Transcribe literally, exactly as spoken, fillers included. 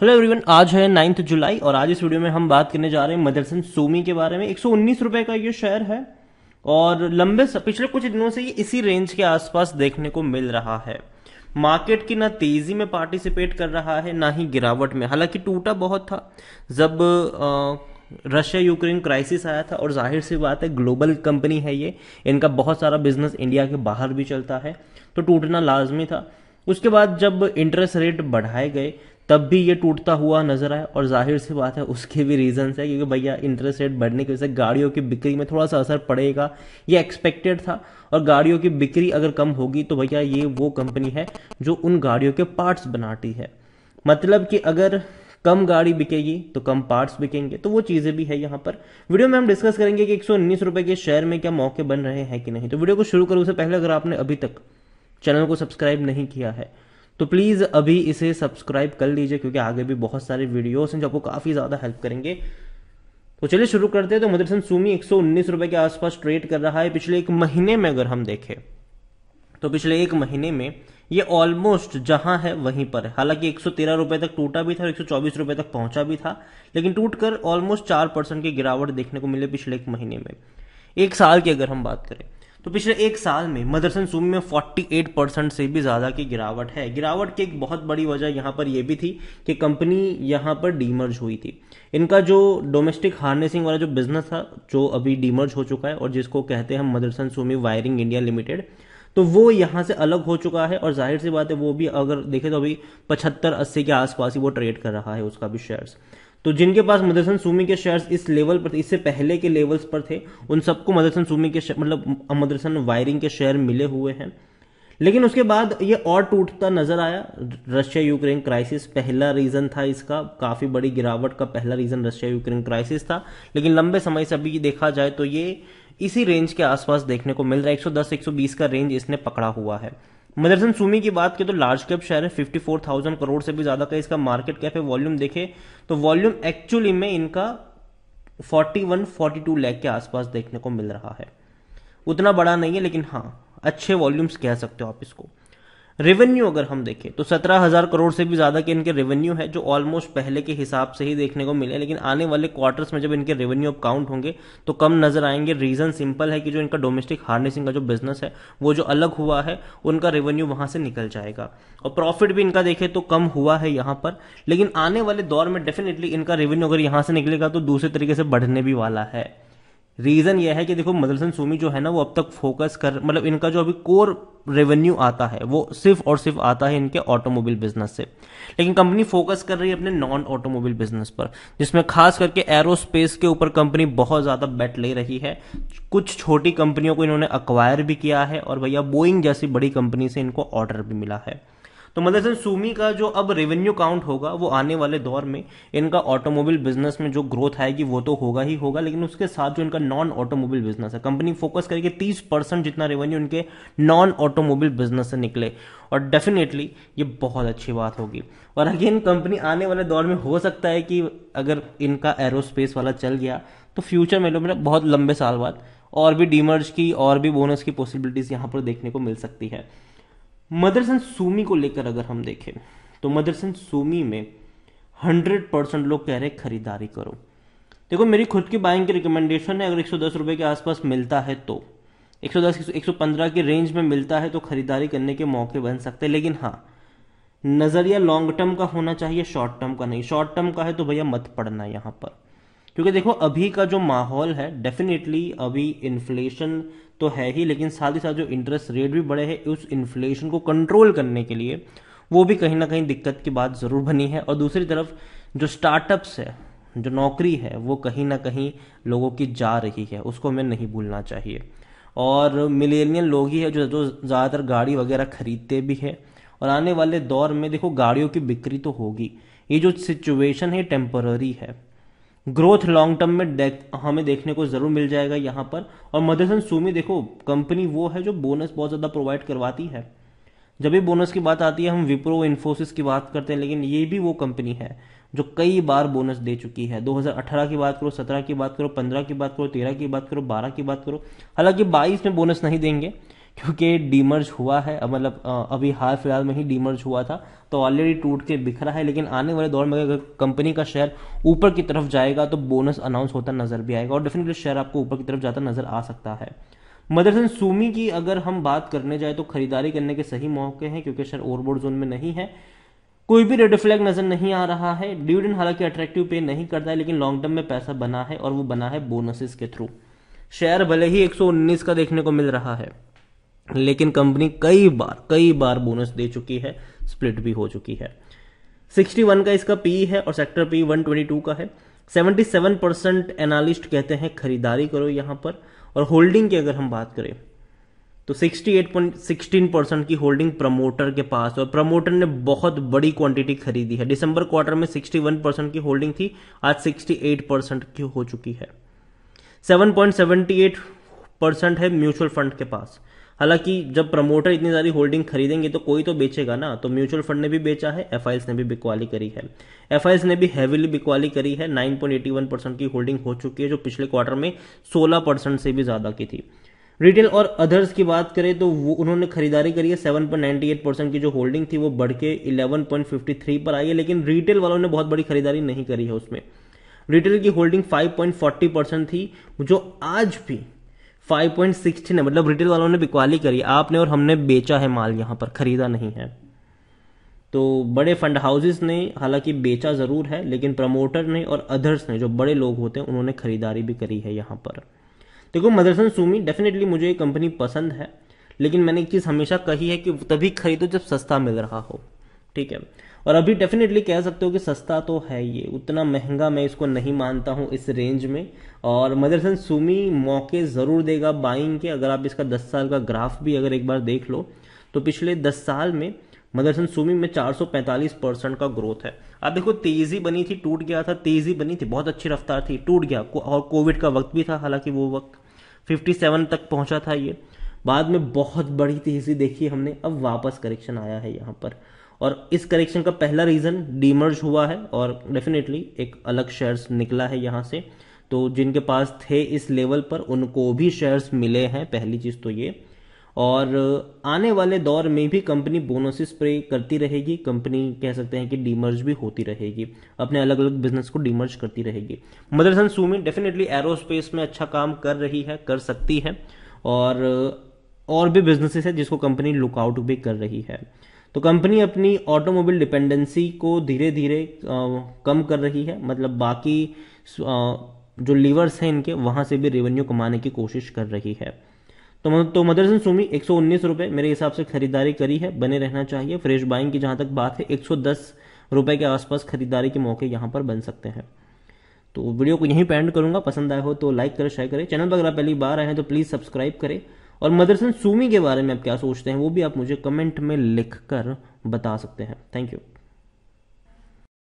Hello everyone, आज है ninth जुलाई और आज इस वीडियो में हम बात करने जा रहे हैं मदरसन सोमी के बारे में। एक सौ उन्नीस रुपए का ये शेयर है और लंबे पिछले कुछ दिनों से ये इसी रेंज के आसपास देखने को मिल रहा है। मार्केट की ना तेजी में पार्टिसिपेट कर रहा है ना ही गिरावट में। हालांकि टूटा बहुत था जब रशिया यूक्रेन क्राइसिस आया था और जाहिर सी बात है ग्लोबल कंपनी है ये, इनका बहुत सारा बिजनेस इंडिया के बाहर भी चलता है तो टूटना लाजमी था। उसके बाद जब इंटरेस्ट रेट बढ़ाए गए तब भी ये टूटता हुआ नजर आया और जाहिर सी बात है उसके भी रीजंस है, क्योंकि भैया इंटरेस्ट रेट बढ़ने की वजह से गाड़ियों की बिक्री में थोड़ा सा असर पड़ेगा, ये एक्सपेक्टेड था। और गाड़ियों की बिक्री अगर कम होगी तो भैया ये वो कंपनी है जो उन गाड़ियों के पार्ट्स बनाती है, मतलब कि अगर कम गाड़ी बिकेगी तो कम पार्ट्स बिकेंगे, तो वो चीज़ें भी है। यहाँ पर वीडियो में हम डिस्कस करेंगे कि एक सौ उन्नीस रुपये के शेयर में क्या मौके बन रहे हैं कि नहीं। तो वीडियो को शुरू करूँ उससे पहले अगर आपने अभी तक चैनल को सब्सक्राइब नहीं किया है तो प्लीज़ अभी इसे सब्सक्राइब कर लीजिए, क्योंकि आगे भी बहुत सारे वीडियोस हैं जो आपको काफ़ी ज़्यादा हेल्प करेंगे। तो चलिए शुरू करते हैं। तो मदरसन सोमी एक सौ उन्नीस रुपये के आसपास ट्रेड कर रहा है। पिछले एक महीने में अगर हम देखें तो पिछले एक महीने में ये ऑलमोस्ट जहां है वहीं पर है। हालांकि एक सौ तेरह रुपये तक टूटा भी था और एक सौ चौबीस रुपये तक पहुंचा भी था, लेकिन टूटकर ऑलमोस्ट चार परसेंट की गिरावट देखने को मिले पिछले एक महीने में। एक साल की अगर हम बात करें तो पिछले एक साल में मदरसन सोमी में अड़तालीस परसेंट से भी ज़्यादा की गिरावट है। गिरावट की एक बहुत बड़ी वजह यहाँ पर यह भी थी कि कंपनी यहाँ पर डीमर्ज हुई थी। इनका जो डोमेस्टिक हार्नेसिंग वाला जो बिजनेस था जो अभी डीमर्ज हो चुका है और जिसको कहते हैं Motherson Sumi wiring India limited, तो वो यहाँ से अलग हो चुका है। और जाहिर सी बात है वो भी अगर देखें तो अभी पचहत्तर अस्सी के आसपास ही वो ट्रेड कर रहा है, उसका भी शेयर्स। तो जिनके पास मदरसन सोमी के शेयर्स इस लेवल पर थे, इससे पहले के लेवल्स पर थे, उन सबको मदरसन सोमी के मतलब मदरसन वायरिंग के शेयर मिले हुए हैं। लेकिन उसके बाद ये और टूटता नजर आया। रशिया यूक्रेन क्राइसिस पहला रीजन था इसका, काफी बड़ी गिरावट का पहला रीजन रशिया यूक्रेन क्राइसिस था। लेकिन लंबे समय से अभी देखा जाए तो ये इसी रेंज के आसपास देखने को मिल रहा है। एक सौ दस एक सौ बीस का रेंज इसने पकड़ा हुआ है। मदरसन सोमी की बात करें तो लार्ज कैप शेयर है, चौवन हज़ार करोड़ से भी ज़्यादा का इसका मार्केट कैप है। वॉल्यूम देखें तो वॉल्यूम एक्चुअली में इनका इकतालीस बयालीस लाख के आसपास देखने को मिल रहा है। उतना बड़ा नहीं है लेकिन हाँ अच्छे वॉल्यूम्स कह सकते हो आप इसको। रेवेन्यू अगर हम देखें तो सत्रह हज़ार करोड़ से भी ज़्यादा के इनके रेवेन्यू है, जो ऑलमोस्ट पहले के हिसाब से ही देखने को मिले। लेकिन आने वाले क्वार्टर्स में जब इनके रेवेन्यू अब काउंट होंगे तो कम नजर आएंगे। रीज़न सिंपल है कि जो इनका डोमेस्टिक हार्नेसिंग का जो बिजनेस है वो जो अलग हुआ है, उनका रेवेन्यू वहां से निकल जाएगा। और प्रॉफिट भी इनका देखें तो कम हुआ है यहाँ पर, लेकिन आने वाले दौर में डेफिनेटली इनका रेवेन्यू अगर यहाँ से निकलेगा तो दूसरे तरीके से बढ़ने भी वाला है। रीज़न यह है कि देखो मदरसन सोमी जो है ना वो अब तक फोकस कर मतलब इनका जो अभी कोर रेवेन्यू आता है वो सिर्फ और सिर्फ आता है इनके ऑटोमोबाइल बिजनेस से, लेकिन कंपनी फोकस कर रही है अपने नॉन ऑटोमोबाइल बिजनेस पर, जिसमें खास करके एरोस्पेस के ऊपर कंपनी बहुत ज़्यादा बेट ले रही है। कुछ छोटी कंपनियों को इन्होंने अक्वायर भी किया है और भैया बोइंग जैसी बड़ी कंपनी से इनको ऑर्डर भी मिला है। तो मदरसन सोमी का जो अब रेवेन्यू काउंट होगा वो आने वाले दौर में इनका ऑटोमोबाइल बिजनेस में जो ग्रोथ आएगी वो तो होगा ही होगा, लेकिन उसके साथ जो इनका नॉन ऑटोमोबाइल बिजनेस है कंपनी फोकस करके तीस परसेंट जितना रेवेन्यू इनके नॉन ऑटोमोबाइल बिजनेस से निकले, और डेफिनेटली ये बहुत अच्छी बात होगी। और अगेन कंपनी आने वाले दौर में हो सकता है कि अगर इनका एरोस्पेस वाला चल गया तो फ्यूचर में लोग बहुत लंबे साल बाद और भी डीमर्ज की और भी बोनस की पॉसिबिलिटीज यहाँ पर देखने को मिल सकती है। मदरसन सोमी को लेकर अगर हम देखें तो मदरसन सोमी में सौ परसेंट लोग कह रहे हैं खरीदारी करो। देखो मेरी खुद की बाइंग की रिकमेंडेशन है, अगर एक सौ दस रुपए के आसपास मिलता है तो एक सौ दस एक सौ पंद्रह के रेंज में मिलता है तो खरीदारी करने के मौके बन सकते हैं। लेकिन हाँ नज़रिया लॉन्ग टर्म का होना चाहिए, शॉर्ट टर्म का नहीं। शॉर्ट टर्म का है तो भैया मत पड़ना यहाँ पर, क्योंकि देखो अभी का जो माहौल है डेफिनेटली अभी इन्फ्लेशन तो है ही, लेकिन साथ ही साथ जो इंटरेस्ट रेट भी बढ़े हैं उस इन्फ्लेशन को कंट्रोल करने के लिए वो भी कहीं ना कहीं दिक्कत की बात ज़रूर बनी है। और दूसरी तरफ जो स्टार्टअप्स है जो नौकरी है वो कहीं ना कहीं लोगों की जा रही है, उसको हमें नहीं भूलना चाहिए। और मिलेनियल लोग ही है जो जो ज़्यादातर गाड़ी वगैरह खरीदते भी है, और आने वाले दौर में देखो गाड़ियों की बिक्री तो होगी। ये जो सिचुएशन है टेम्पररी है, ग्रोथ लॉन्ग टर्म में देख, हमें देखने को जरूर मिल जाएगा यहाँ पर। और मदरसन सोमी देखो कंपनी वो है जो बोनस बहुत ज़्यादा प्रोवाइड करवाती है। जब भी बोनस की बात आती है हम विप्रो इन्फोसिस की बात करते हैं, लेकिन ये भी वो कंपनी है जो कई बार बोनस दे चुकी है। दो हज़ार अठारह की बात करो, सत्रह की बात करो, पंद्रह की बात करो, तेरह की बात करो, बारह की बात करो। हालांकि बाईस में बोनस नहीं देंगे क्योंकि डीमर्ज हुआ है, मतलब अभी हाल फिलहाल में ही डीमर्ज हुआ था, तो ऑलरेडी टूट के बिखरा है। लेकिन आने वाले दौर में अगर कंपनी का शेयर ऊपर की तरफ जाएगा तो बोनस अनाउंस होता नजर भी आएगा और डेफिनेटली शेयर आपको ऊपर की तरफ जाता नजर आ सकता है। मदरसन सुमी की अगर हम बात करने जाए तो खरीदारी करने के सही मौके हैं क्योंकि शेयर ओवरबोर्ड जोन में नहीं है, कोई भी रेड फ्लैग नजर नहीं आ रहा है। डिविडेंड हालांकि अट्रैक्टिव पे नहीं करता है लेकिन लॉन्ग टर्म में पैसा बना है और वो बना है बोनसेस के थ्रू। शेयर भले ही एक सौ उन्नीस का देखने को मिल रहा है लेकिन कंपनी कई बार कई बार बोनस दे चुकी है, स्प्लिट भी हो चुकी है। इकसठ का इसका पी है और सेक्टर पी एक सौ बाईस का है। सतहत्तर परसेंट एनालिस्ट कहते हैं खरीदारी करो यहां पर। और होल्डिंग की अगर हम बात करें तो अड़सठ पॉइंट एक छह परसेंट की होल्डिंग प्रमोटर के पास, और प्रमोटर ने बहुत बड़ी क्वांटिटी खरीदी है। दिसंबर क्वार्टर में इकसठ परसेंट की होल्डिंग थी, आज अड़सठ परसेंट की हो चुकी है। सात पॉइंट सात आठ परसेंट है म्यूचुअल फंड के पास। हालांकि जब प्रमोटर इतनी सारी होल्डिंग खरीदेंगे तो कोई तो बेचेगा ना, तो म्यूचुअल फंड ने भी बेचा है, एफआईएस ने भी बिकवाली करी है। एफआईएस ने भी हैवीली बिकवाली करी है, नौ पॉइंट आठ एक परसेंट की होल्डिंग हो चुकी है जो पिछले क्वार्टर में सोलह परसेंट से भी ज्यादा की थी। रिटेल और अदर्स की बात करें तो वो उन्होंने खरीदारी करी है, सात पॉइंट नौ आठ परसेंट की जो होल्डिंग थी वो बढ़ के ग्यारह पॉइंट पाँच तीन पर आई है, लेकिन रिटेल वालों ने बहुत बड़ी खरीदारी नहीं करी है। उसमें रिटेल की होल्डिंग पाँच पॉइंट चार शून्य परसेंट थी जो आज भी पाँच पॉइंट एक छह है, मतलब रिटेल वालों ने बिकवाली करी, आपने और हमने बेचा है माल, यहाँ पर खरीदा नहीं है। तो बड़े फंड हाउसेस ने हालांकि बेचा जरूर है लेकिन प्रमोटर ने और अदर्स ने, जो बड़े लोग होते हैं, उन्होंने खरीदारी भी करी है यहाँ पर। देखो मदरसन सुमी डेफिनेटली मुझे ये कंपनी पसंद है, लेकिन मैंने एक चीज़ हमेशा कही है कि तभी खरीदो जब सस्ता मिल रहा हो, ठीक है। और अभी डेफिनेटली कह सकते हो कि सस्ता तो है, ये उतना महंगा मैं इसको नहीं मानता हूँ इस रेंज में। और मदरसन सुमी मौके ज़रूर देगा बाइंग के। अगर आप इसका दस साल का ग्राफ भी अगर एक बार देख लो तो पिछले दस साल में मदरसन सुमी में चार सौ पैंतालीस परसेंट का ग्रोथ है। आप देखो तेजी बनी थी, टूट गया था, तेजी बनी थी, बहुत अच्छी रफ्तार थी, टूट गया। और कोविड का वक्त भी था, हालांकि वो वक्त सत्तावन तक पहुंचा था ये, बाद में बहुत बड़ी तेजी देखी हमने। अब वापस करेक्शन आया है यहाँ पर, और इस करेक्शन का पहला रीज़न डीमर्ज हुआ है और डेफिनेटली एक अलग शेयर्स निकला है यहाँ से। तो जिनके पास थे इस लेवल पर उनको भी शेयर्स मिले हैं, पहली चीज़ तो ये। और आने वाले दौर में भी कंपनी बोनसेस पे करती रहेगी, कंपनी कह सकते हैं कि डीमर्ज भी होती रहेगी, अपने अलग अलग बिजनेस को डीमर्ज करती रहेगी। मदरसन सुमी डेफिनेटली एरोस्पेस में अच्छा काम कर रही है, कर सकती है, और और भी बिजनेसेस है जिसको कंपनी लुकआउट भी कर रही है। तो कंपनी अपनी ऑटोमोबाइल डिपेंडेंसी को धीरे धीरे कम कर रही है, मतलब बाकी आ, जो लीवर्स हैं इनके वहाँ से भी रेवेन्यू कमाने की कोशिश कर रही है। तो तो मदरसन सुमी एक सौ उन्नीस रुपये मेरे हिसाब से खरीदारी करी है, बने रहना चाहिए। फ्रेश बाइंग की जहाँ तक बात है एक सौ दस रुपये के आसपास खरीदारी के मौके यहाँ पर बन सकते हैं। तो वीडियो को यहीं पे एंड करूँगा। पसंद आए हो तो लाइक करें, शेयर करें। चैनल पर अगर आप पहली बार आए हैं तो प्लीज़ सब्सक्राइब करें। और मदरसन सुमी के बारे में आप क्या सोचते हैं वो भी आप मुझे कमेंट में लिख कर बता सकते हैं। Thank you.